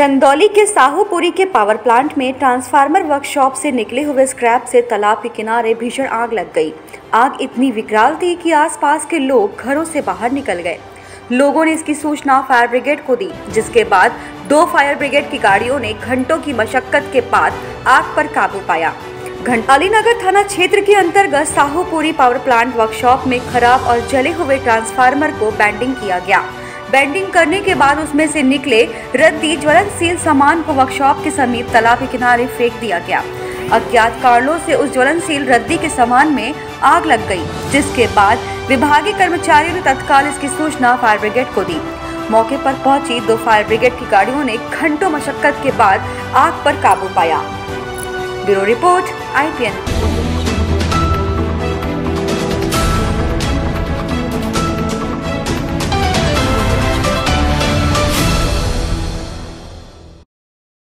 चंदौली के साहूपुरी के power plant में ट्रांसफार्मर वर्कशॉप से निकले हुए स्क्रैप से तालाब के किनारे भीषण आग लग गई। आग इतनी विकराल थी कि आसपास के लोग घरों से बाहर निकल गए। लोगों ने इसकी सूचना फायर ब्रिगेड को दी, जिसके बाद 2 फायर ब्रिगेड की गाड़ियों ने घंटों की मशक्कत के बाद आग पर काबू पाया। अली नगर थाना क्षेत्र के अंतर्गत साहूपुरी पावर प्लांट वर्कशॉप में खराब और जले हुए ट्रांसफार्मर को बैंडिंग किया गया। बैंडिंग करने के बाद उसमें से निकले रद्दी ज्वलनशील सामान को वर्कशॉप के समीप तालाब के किनारे फेंक दिया गया। अज्ञात कारणों से उस ज्वलनशील रद्दी के सामान में आग लग गई, जिसके बाद विभागीय कर्मचारियों ने तत्काल इसकी सूचना फायर ब्रिगेड को दी। मौके पर पहुंची 2 फायर ब्रिगेड की गाड़ियों ने घंटों मशक्कत के बाद आग पर काबू पाया। Bureau report IPN।